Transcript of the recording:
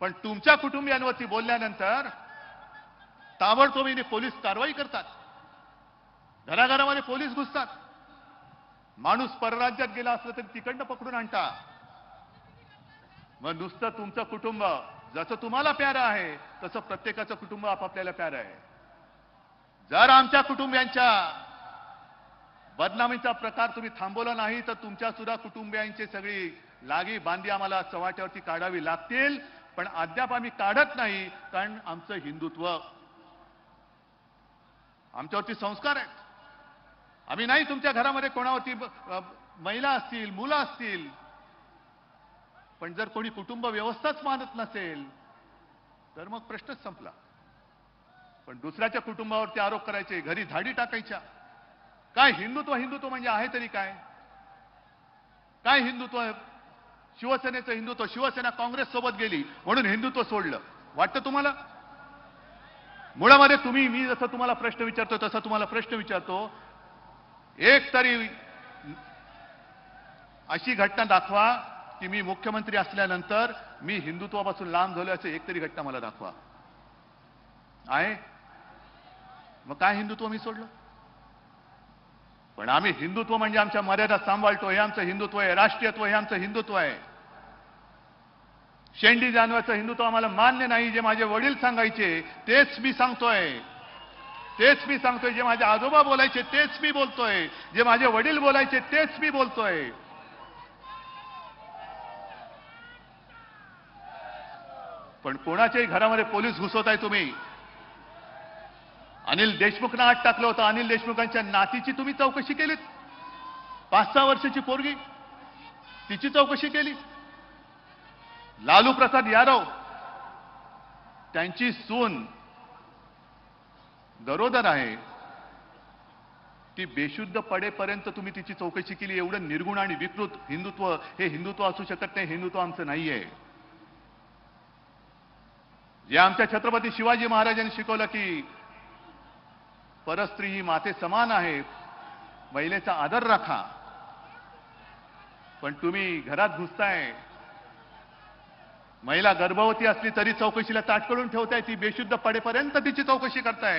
पण तुमच्या कुटुंबियांवरती बोलल्यानंतर ताबडतोबीने पोलीस कारवाई करतात, घराघरामध्ये पोलीस घुसतात, माणूस परराज्यात गेला असला तरी तिकडनं पकडून आणता. मग नुसतं तुमचं कुटुंब जसं तुम्हाला प्यारं आहे तसं प्रत्येकाचं कुटुंब आपापल्याला प्यारं आहे. जर आमच्या कुटुंबियांच्या बदनामीचा प्रकार तुम्ही थांबवला नाही तर तुमच्या सुद्धा कुटुंबियांची सगळी लागी बांधी आम्हाला चव्हाट्यावरती काढावी लागतील. पण अद्याप आम्ही काढत नाही, कारण आमचं हिंदुत्व, आमच्यावरती संस्कार आहेत. आम्ही नाही तुमच्या घरामध्ये कोणावरती महिला असतील, मुलं असतील, पण जर कोणी कुटुंब व्यवस्थाच मानत नसेल तर मग प्रश्नच संपला. पण दुसऱ्याच्या कुटुंबावरती आरोप करायचे, घरी धाडी टाकायच्या, काय हिंदुत्व? हिंदुत्व म्हणजे आहे तरी काय? काय हिंदुत्व? शिवसेनेचं हिंदुत्व, शिवसेना काँग्रेस सोबत गेली म्हणून हिंदुत्व सोडलं वाटतं तुम्हाला? मुळामध्ये तुम्ही, मी जसं तुम्हाला प्रश्न विचारतो तसा तुम्हाला प्रश्न विचारतो, एक तरी अशी घटना दाखवा की मी मुख्यमंत्री असल्यानंतर मी हिंदुत्वापासून लांब झालो असं एक तरी घटना मला दाखवा. आहे? मग काय हिंदुत्व मी सोडलं? पण आम्ही हिंदुत्व म्हणजे आमच्या मर्यादा सांभाळतो हे आमचं हिंदुत्व आहे, राष्ट्रीयत्व हे आमचं हिंदुत्व आहे. शेंडी जानवाचं हिंदुत्व आम्हाला मान्य नाही. जे माझे वडील सांगायचे तेच मी सांगतोय, तेच मी सांगतोय. जे माझे आजोबा बोलायचे तेच मी बोलतोय, जे माझे वडील बोलायचे तेच मी बोलतोय. पण कोणाच्याही घरामध्ये पोलीस घुसवताय तुम्ही. अनिल देशमुखना आत टाकलं होतं, अनिल देशमुखांच्या नातीची तुम्ही चौकशी केलीत, 5-6 वर्षाची पोरगी तिची चौकशी केली. लालू प्रसाद यादव, त्यांची सून गरोदर आहे, ती बेशुद्ध पडेपर्यंत तुम्ही तिची चौकशी केली. एवढं निर्गुण आणि विकृत हिंदुत्व, हे हिंदुत्व असू शकत नाही. हिंदुत्व आमचं नाहीये. जे आमच्या छत्रपती शिवाजी महाराजांनी शिकवलं की परस्त्री ही माते समान आहे, महिलेचा आदर राखा, पण तुम्ही घरात घुसताय. महिला गर्भवती असली तरी चौकशीला ताटकळून ठेवताय, ती बेशुद्ध पडेपर्यंत तिची चौकशी करताय.